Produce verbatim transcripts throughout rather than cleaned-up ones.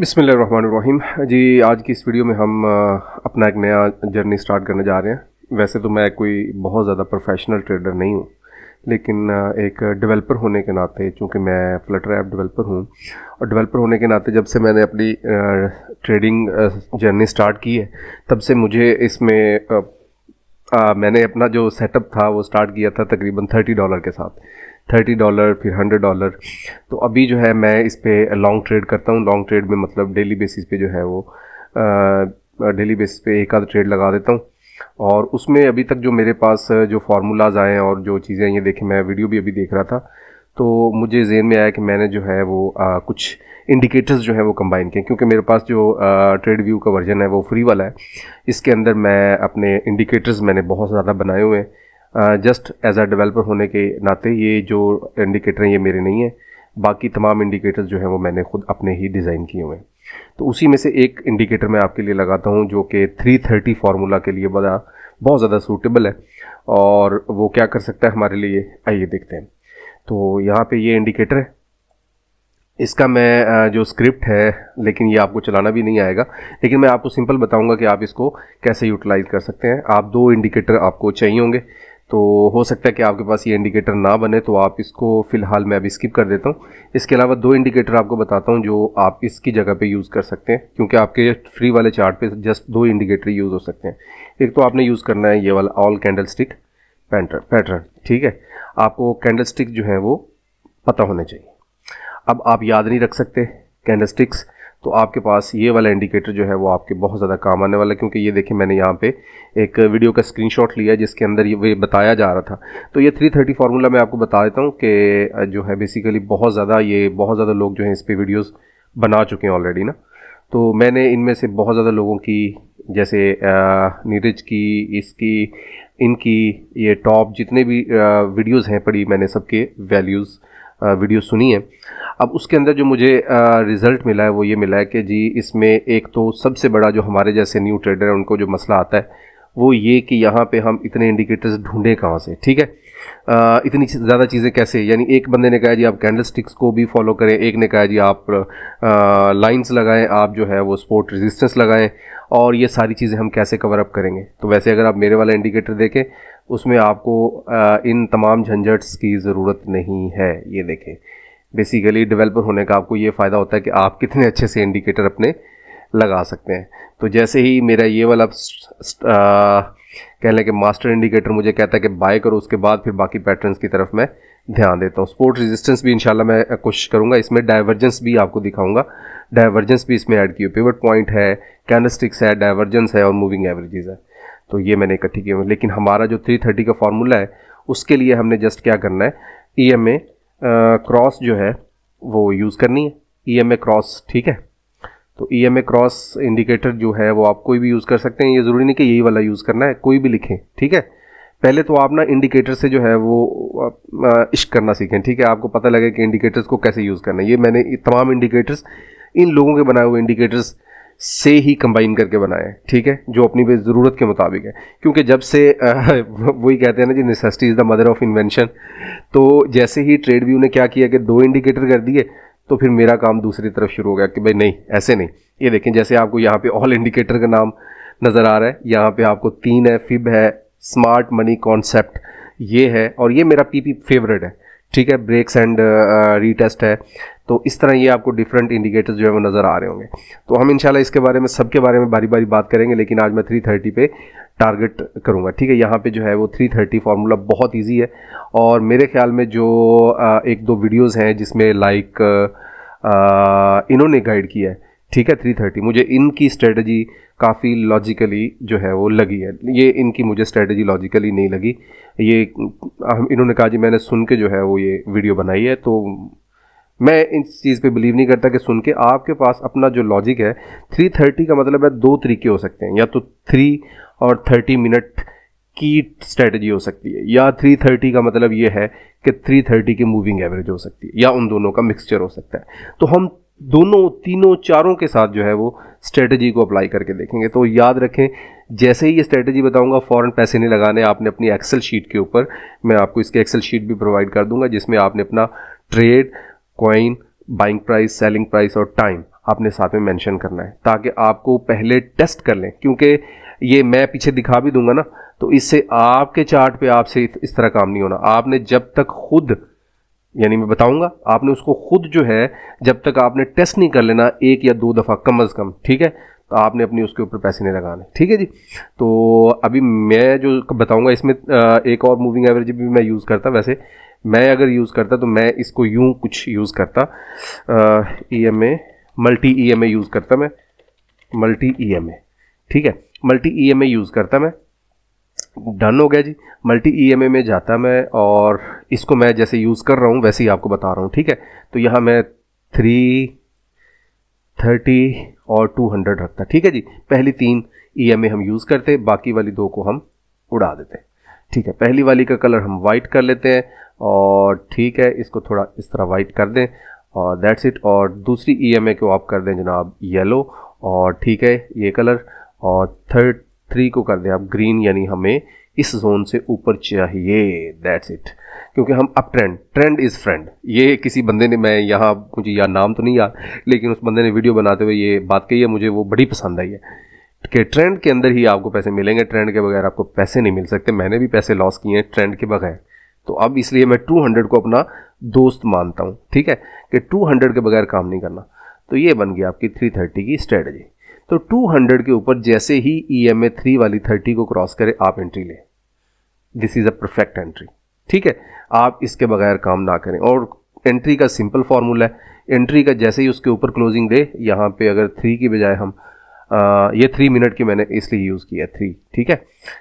बिस्मिल्लाहिर्रहमानिर्रहीम जी। आज की इस वीडियो में हम अपना एक नया जर्नी स्टार्ट करने जा रहे हैं। वैसे तो मैं कोई बहुत ज़्यादा प्रोफेशनल ट्रेडर नहीं हूँ, लेकिन एक डेवलपर होने के नाते, चूँकि मैं फ्लटर ऐप डेवलपर हूँ और डेवलपर होने के नाते जब से मैंने अपनी ट्रेडिंग जर्नी स्टार्ट की है तब से मुझे इसमें आ, मैंने अपना जो सेटअप था वो स्टार्ट किया था तकरीबन थर्टी डॉलर के साथ, थर्टी डॉलर, फिर हंड्रेड डॉलर। तो अभी जो है मैं इस पर लॉन्ग ट्रेड करता हूँ। लॉन्ग ट्रेड में मतलब डेली बेसिस पे जो है वो डेली बेसिस पे एक आध ट्रेड लगा देता हूँ। और उसमें अभी तक जो मेरे पास जो फार्मूलाज आए हैं और जो चीज़ें ये देखें, मैं वीडियो भी अभी देख रहा था तो मुझे जहन में आया कि मैंने जो है वो आ, कुछ इंडिकेटर्स जो है वो कंबाइन किए, क्योंकि मेरे पास जो ट्रेड व्यू का वर्जन है वो फ्री वाला है। इसके अंदर मैं अपने इंडिकेटर्स मैंने बहुत ज़्यादा बनाए हुए हैं जस्ट एज अ डेवलपर होने के नाते। ये जो इंडिकेटर हैं ये मेरे नहीं हैं, बाकी तमाम इंडिकेटर्स जो हैं वो मैंने खुद अपने ही डिज़ाइन किए हुए हैं। तो उसी में से एक इंडिकेटर मैं आपके लिए लगाता हूँ जो कि थ्री थर्टी फार्मूला के लिए बड़ा बहुत ज़्यादा सूटेबल है, और वो क्या कर सकता है हमारे लिए, आइए देखते हैं। तो यहाँ पर ये इंडिकेटर है, इसका मैं जो स्क्रिप्ट है, लेकिन ये आपको चलाना भी नहीं आएगा, लेकिन मैं आपको सिंपल बताऊँगा कि आप इसको कैसे यूटिलाइज़ कर सकते हैं। आप दो इंडिकेटर आपको चाहिए होंगे, तो हो सकता है कि आपके पास ये इंडिकेटर ना बने, तो आप इसको फ़िलहाल मैं अभी स्किप कर देता हूँ। इसके अलावा दो इंडिकेटर आपको बताता हूँ जो आप इसकी जगह पे यूज़ कर सकते हैं, क्योंकि आपके फ्री वाले चार्ट पे जस्ट दो इंडिकेटर यूज़ हो सकते हैं। एक तो आपने यूज़ करना है ये वाला all candlestick pattern pattern, ठीक है। आपको कैंडल स्टिक जो है वो पता होने चाहिए। अब आप याद नहीं रख सकते कैंडल स्टिक्स, तो आपके पास ये वाला इंडिकेटर जो है वो आपके बहुत ज़्यादा काम आने वाला है, क्योंकि ये देखिए मैंने यहाँ पे एक वीडियो का स्क्रीनशॉट लिया जिसके अंदर ये बताया जा रहा था। तो ये थ्री थर्टी फार्मूला मैं आपको बता देता हूँ कि जो है बेसिकली बहुत ज़्यादा ये बहुत ज़्यादा लोग जो हैं इस पर वीडियोज़ बना चुके हैं ऑलरेडी ना। तो मैंने इनमें से बहुत ज़्यादा लोगों की, जैसे नीरज की, इसकी, इनकी, ये टॉप जितने भी वीडियोज़ हैं पड़ी, मैंने सबके वैल्यूज़ वीडियो सुनी है। अब उसके अंदर जो मुझे रिज़ल्ट मिला है वो ये मिला है कि जी इसमें एक तो सबसे बड़ा जो हमारे जैसे न्यू ट्रेडर है उनको जो मसला आता है वो ये कि यहाँ पे हम इतने इंडिकेटर्स ढूंढें कहाँ से, ठीक है। आ, इतनी ज़्यादा चीज़ें कैसे, यानी एक बंदे ने कहा जी आप कैंडलस्टिक्स को भी फॉलो करें, एक ने कहा जी आप लाइंस लगाएं, आप जो है वो सपोर्ट रेजिस्टेंस लगाएं, और ये सारी चीज़ें हम कैसे कवर अप करेंगे। तो वैसे अगर आप मेरे वाला इंडिकेटर देखें उसमें आपको आ, इन तमाम झंझट्स की ज़रूरत नहीं है। ये देखें, बेसिकली डेवलपर होने का आपको ये फ़ायदा होता है कि आप कितने अच्छे से इंडिकेटर अपने लगा सकते हैं। तो जैसे ही मेरा ये वाला कह लें कि मास्टर इंडिकेटर मुझे कहता है कि बाय करो, उसके बाद फिर बाकी पैटर्न्स की तरफ मैं ध्यान देता हूँ। सपोर्ट रेजिस्टेंस भी इंशाल्लाह मैं कोशिश करूँगा, इसमें डाइवर्जेंस भी आपको दिखाऊंगा, डाइवर्जेंस भी इसमें ऐड किए, पिवट पॉइंट है, कैंडलस्टिक्स है, डाइवर्जेंस है और मूविंग एवरेजेस है। तो ये मैंने इकट्ठी किए हुए, लेकिन हमारा जो थ्री थर्टी का फार्मूला है उसके लिए हमने जस्ट क्या करना है, ई एम ए क्रॉस जो है वो यूज़ करनी है, ई एम ए क्रॉस, ठीक है। तो E M A cross indicator जो है वो आप कोई भी यूज़ कर सकते हैं, ये ज़रूरी नहीं कि यही वाला यूज़ करना है, कोई भी लिखें, ठीक है। पहले तो आप ना इंडिकेटर से जो है वो इश्क करना सीखें, ठीक है। आपको पता लगे कि इंडिकेटर्स को कैसे यूज़ करना है। ये मैंने तमाम इंडिकेटर्स इन लोगों के बनाए हुए इंडिकेटर्स से ही कंबाइन करके बनाए हैं, ठीक है, जो अपनी ज़रूरत के मुताबिक है। क्योंकि जब से वही कहते हैं ना जी necessity is the mother of invention, तो जैसे ही ट्रेड व्यू ने क्या किया कि दो इंडिकेटर कर दिए, तो फिर मेरा काम दूसरी तरफ शुरू हो गया कि भाई नहीं, ऐसे नहीं। ये देखें, जैसे आपको यहाँ पे ऑल इंडिकेटर का नाम नज़र आ रहा है, यहाँ पे आपको तीन है, फिब है, स्मार्ट मनी कॉन्सेप्ट ये है, और ये मेरा पीपी फेवरेट है, ठीक है, ब्रेक्स एंड रीटेस्ट है। तो इस तरह ये आपको डिफरेंट इंडिकेटर्स जो है वो नज़र आ रहे होंगे। तो हम इंशाल्लाह इसके बारे में, सबके बारे में बारी बारी बात करेंगे, लेकिन आज मैं थ्री थर्टी पे टारगेट करूँगा, ठीक है। यहाँ पे जो है वो थ्री थर्टी फार्मूला बहुत इजी है, और मेरे ख्याल में जो आ, एक दो वीडियोस हैं जिसमें लाइक इन्होंने गाइड किया है, ठीक है, थ्री थर्टी मुझे इनकी स्ट्रेटजी काफ़ी लॉजिकली जो है वो लगी है। ये इनकी मुझे स्ट्रेटजी लॉजिकली नहीं लगी, ये इन्होंने कहा जी मैंने सुन के जो है वो ये वीडियो बनाई है। तो मैं इस चीज़ पे बिलीव नहीं करता कि सुन के, आपके पास अपना जो लॉजिक है। थ्री थर्टी का मतलब है दो तरीके हो सकते हैं, या तो थ्री और थर्टी मिनट की स्ट्रेटजी हो सकती है, या थ्री थर्टी का मतलब ये है कि थ्री थर्टी की मूविंग एवरेज हो सकती है, या उन दोनों का मिक्सचर हो सकता है। तो हम दोनों तीनों चारों के साथ जो है वो स्ट्रेटजी को अप्लाई करके देखेंगे। तो याद रखें, जैसे ही ये स्ट्रेटजी बताऊंगा फौरन पैसे नहीं लगाने, आपने अपनी एक्सेल शीट के ऊपर, मैं आपको इसके एक्सेल शीट भी प्रोवाइड कर दूंगा जिसमें आपने अपना trade, coin, buying price, selling price और टाइम आपने साथ में मेंशन करना है ताकि आपको पहले टेस्ट कर लें, क्योंकि ये मैं पीछे दिखा भी दूंगा ना, तो इससे आपके चार्ट पे आपसे इस तरह काम नहीं होना। आपने जब तक खुद, यानी मैं बताऊंगा, आपने उसको खुद जो है जब तक आपने टेस्ट नहीं कर लेना एक या दो दफ़ा कम अज़ कम, ठीक है, तो आपने अपनी उसके ऊपर पैसे नहीं लगाने, ठीक है जी। तो अभी मैं जो बताऊंगा इसमें एक और मूविंग एवरेज भी मैं यूज़ करता, वैसे मैं अगर यूज़ करता तो मैं इसको यूँ कुछ यूज़ करता, E M A multi E M A use करता मैं, मल्टी ई एम ए, ठीक है, multi E M A use करता मैं। डन हो गया जी, मल्टी ई एम ए में जाता मैं और इसको मैं जैसे यूज़ कर रहा हूँ वैसे ही आपको बता रहा हूँ, ठीक है। तो यहाँ मैं थ्री थर्टी और टू हंड्रेड रखता, ठीक है जी। पहली तीन ई एम ए हम यूज़ करते, बाकी वाली दो को हम उड़ा देते हैं, ठीक है। पहली वाली का कलर हम वाइट कर लेते हैं और ठीक है, इसको थोड़ा इस तरह वाइट कर दें और दैट्स इट। और दूसरी ई एम ए को आप कर दें जनाब येलो, और ठीक है ये कलर, और थर्ड थ्री को कर दें आप ग्रीन, यानी हमें इस जोन से ऊपर चाहिए, दैट्स इट, क्योंकि हम up trend, trend is friend. ये किसी बंदे ने, मैं यहाँ मुझे याद नाम तो नहीं याद, लेकिन उस बंदे ने वीडियो बनाते हुए ये बात कही है, मुझे वो बड़ी पसंद आई है कि ट्रेंड के अंदर ही आपको पैसे मिलेंगे, ट्रेंड के बगैर आपको पैसे नहीं मिल सकते। मैंने भी पैसे लॉस किए हैं ट्रेंड के बगैर, तो अब इसलिए मैं टू हंड्रेड को अपना दोस्त मानता हूँ, ठीक है, कि टू हंड्रेड के बगैर काम नहीं करना। तो ये बन गई आपकी थ्री थर्टी की स्ट्रेटजी। तो टू हंड्रेड के ऊपर जैसे ही ई एम ए थ्री वाली थर्टी को क्रॉस करे आप एंट्री लें, this is a perfect entry, ठीक है। आप इसके बगैर काम ना करें, और एंट्री का सिंपल फार्मूला है, एंट्री का जैसे ही उसके ऊपर क्लोजिंग दे, यहाँ पे अगर थ्री की बजाय हम आ, ये थ्री मिनट की मैंने इसलिए यूज़ किया थ्री, ठीक है,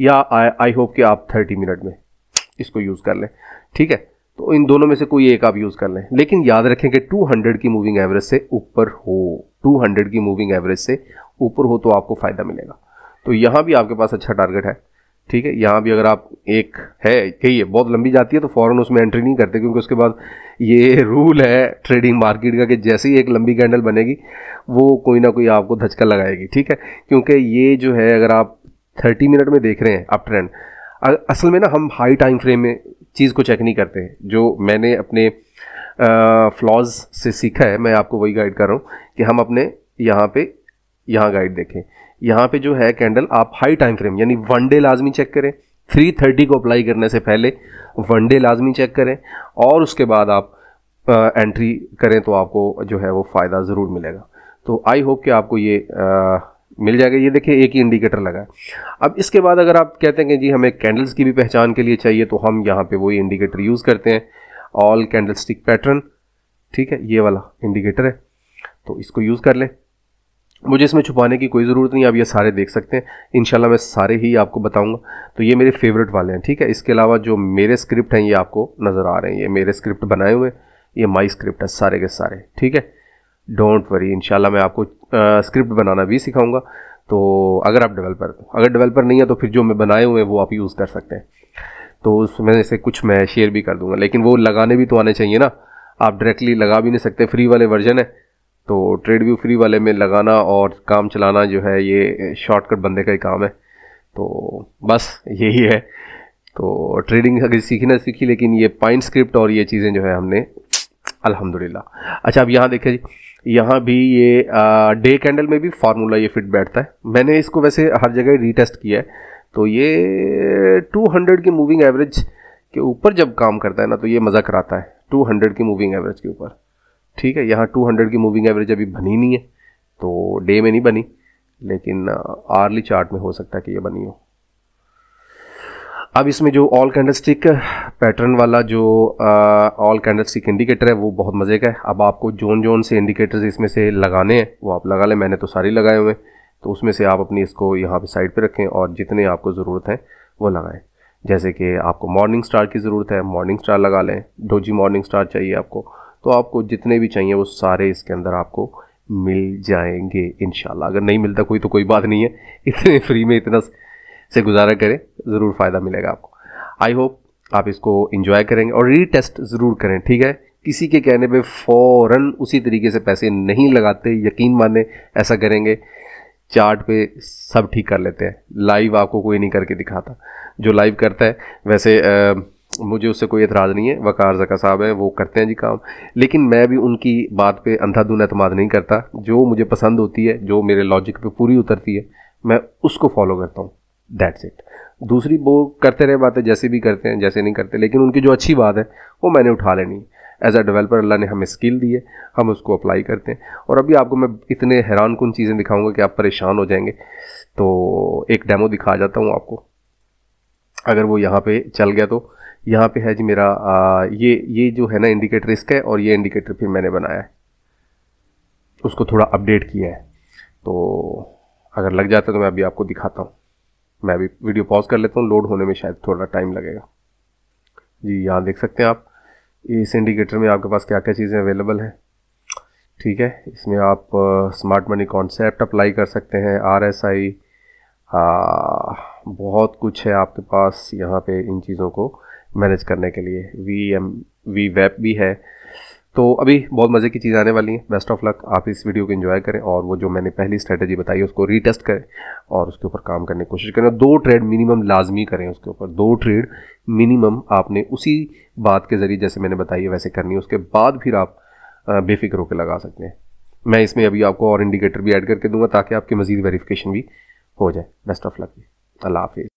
या आई होप कि आप थर्टी मिनट में इसको यूज़ कर लें, ठीक है। तो इन दोनों में से कोई एक आप यूज़ कर लें, लेकिन याद रखें कि टू हंड्रेड की मूविंग एवरेज से ऊपर हो, टू हंड्रेड की मूविंग एवरेज से ऊपर हो तो आपको फ़ायदा मिलेगा। तो यहाँ भी आपके पास अच्छा टारगेट है, ठीक है। यहाँ भी अगर आप एक है कही है बहुत लंबी जाती है तो फ़ौरन उसमें एंट्री नहीं करते, क्योंकि उसके बाद ये रूल है ट्रेडिंग मार्केट का कि जैसे ही एक लंबी कैंडल बनेगी वो कोई ना कोई आपको धचका लगाएगी, ठीक है। क्योंकि ये जो है अगर आप थर्टी मिनट में देख रहे हैं अप ट्रेंड, असल में ना हम हाई टाइम फ्रेम में चीज़ को चेक नहीं करते हैं, जो मैंने अपने फ्लॉज से सीखा है, मैं आपको वही गाइड कर रहा हूँ कि हम अपने यहाँ पे यहाँ गाइड देखें। यहाँ पे जो है कैंडल आप हाई टाइम फ्रेम यानी वन डे लाजमी चेक करें, थ्री थर्टी को अप्लाई करने से पहले वन डे लाजमी चेक करें, और उसके बाद आप आ, एंट्री करें तो आपको जो है वो फ़ायदा ज़रूर मिलेगा। तो आई होप कि आपको ये आ, मिल जाएगा। ये देखिए एक ही इंडिकेटर लगा है। अब इसके बाद अगर आप कहते हैं कि जी हमें कैंडल्स की भी पहचान के लिए चाहिए, तो हम यहाँ पे वही इंडिकेटर यूज़ करते हैं, ऑल कैंडलस्टिक पैटर्न, ठीक है, ये वाला इंडिकेटर है, तो इसको यूज़ कर लें। मुझे इसमें छुपाने की कोई ज़रूरत नहीं, आप ये सारे देख सकते हैं, इंशाल्लाह मैं सारे ही आपको बताऊँगा। तो ये मेरे फेवरेट वाले हैं, ठीक है। इसके अलावा जो मेरे स्क्रिप्ट हैं ये आपको नज़र आ रहे हैं, ये मेरे स्क्रिप्ट बनाए हुए, ये माई स्क्रिप्ट है सारे के सारे, ठीक है। डोंट वरी, इंशाल्लाह मैं आपको स्क्रिप्ट बनाना भी सिखाऊंगा, तो अगर आप डेवलपर हो, अगर डेवलपर नहीं है तो फिर जो मैं बनाए हुए हैं वो आप यूज़ कर सकते हैं। तो उसमें से कुछ मैं शेयर भी कर दूंगा, लेकिन वो लगाने भी तो आने चाहिए ना, आप डायरेक्टली लगा भी नहीं सकते, फ्री वाले वर्जन है। तो ट्रेड व्यू फ्री वाले में लगाना और काम चलाना जो है ये शॉर्टकट बंदे का ही काम है, तो बस यही है। तो ट्रेडिंग अगर सीखना सीखी, लेकिन ये पाइन स्क्रिप्ट और ये चीज़ें जो है हमने अल्हम्दुलिल्लाह। अच्छा अब यहाँ देखें जी, यहाँ भी ये डे कैंडल में भी फार्मूला ये फिट बैठता है। मैंने इसको वैसे हर जगह रीटेस्ट किया है। तो ये टू हंड्रेड की मूविंग एवरेज के ऊपर जब काम करता है ना तो ये मज़ा कराता है, टू हंड्रेड की मूविंग एवरेज के ऊपर, ठीक है। यहाँ टू हंड्रेड की मूविंग एवरेज अभी बनी नहीं है, तो डे में नहीं बनी, लेकिन आर्ली चार्ट में हो सकता है कि ये बनी हो। अब इसमें जो ऑल कैंडलस्टिक पैटर्न वाला जो ऑल कैंडलस्टिक इंडिकेटर है वो बहुत मज़े का है। अब आपको जोन जोन से इंडिकेटर्स इसमें से लगाने हैं, वो आप लगा लें, मैंने तो सारे लगाए हुए हैं। तो उसमें से आप अपनी इसको यहाँ पे साइड पे रखें और जितने आपको ज़रूरत है वो लगाएं। जैसे कि आपको मॉर्निंग स्टार की ज़रूरत है, मॉर्निंग स्टार लगा लें, डोजी मॉर्निंग स्टार चाहिए आपको, तो आपको जितने भी चाहिए वो सारे इसके अंदर आपको मिल जाएंगे इंशाल्लाह। अगर नहीं मिलता कोई तो कोई बात नहीं है, इतने फ्री में इतना से गुजारा करें, ज़रूर फ़ायदा मिलेगा आपको। आई होप आप इसको एंजॉय करेंगे और रीटेस्ट ज़रूर करें, ठीक है। किसी के कहने पे फ़ौरन उसी तरीके से पैसे नहीं लगाते, यकीन माने ऐसा करेंगे चार्ट पे सब ठीक कर लेते हैं। लाइव आपको कोई नहीं करके दिखाता, जो लाइव करता है वैसे आ, मुझे उससे कोई एतराज़ नहीं है, वकार ज़का साहब हैं, वो करते हैं जी काम, लेकिन मैं भी उनकी बात पे अंधाधुन एतमाद नहीं करता। जो मुझे पसंद होती है, जो मेरे लॉजिक पे पूरी उतरती है, मैं उसको फॉलो करता हूँ, दैट्स इट। दूसरी वो करते रहे बातें, जैसे भी करते हैं जैसे नहीं करते, लेकिन उनकी जो अच्छी बात है वो मैंने उठा लेनी है। एज अ डेवलपर अल्लाह ने हमें स्किल दी है, हम उसको अप्लाई करते हैं। और अभी आपको मैं इतने हैरानकुन चीज़ें दिखाऊँगा कि आप परेशान हो जाएंगे। तो एक डेमो दिखा जाता हूँ आपको, अगर वो यहाँ पे चल गया तो यहाँ पे है जी मेरा आ, ये ये जो है ना इंडिकेटर इसका है, और ये इंडिकेटर फिर मैंने बनाया है, उसको थोड़ा अपडेट किया है। तो अगर लग जाता है तो मैं अभी आपको दिखाता हूँ। मैं अभी वीडियो पॉज कर लेता हूँ, लोड होने में शायद थोड़ा टाइम लगेगा जी। यहाँ देख सकते हैं आप, इस इंडिकेटर में आपके पास क्या क्या चीज़ें अवेलेबल हैं, ठीक है। इसमें आप स्मार्ट मनी कॉन्सेप्ट अप्लाई कर सकते हैं, आर एस आई, बहुत कुछ है आपके पास यहाँ पे इन चीज़ों को मैनेज करने के लिए। वी एम वी वैप भी है। तो अभी बहुत मज़े की चीज़ आने वाली है। बेस्ट ऑफ लक, आप इस वीडियो को एंजॉय करें और वो जो मैंने पहली स्ट्रेटजी बताई उसको रीटेस्ट करें और उसके ऊपर काम करने की कोशिश करें। दो ट्रेड मिनिमम लाजमी करें उसके ऊपर, दो ट्रेड मिनिमम आपने उसी बात के ज़रिए जैसे मैंने बताई है वैसे करनी है, उसके बाद फिर आप बेफिक्र होकर लगा सकते हैं। मैं इसमें अभी आपको और इंडिकेटर भी ऐड करके दूंगा ताकि आपकी मज़ीद वेरीफिकेशन भी हो जाए। बेस्ट ऑफ लक, अल्लाह हाफिज़।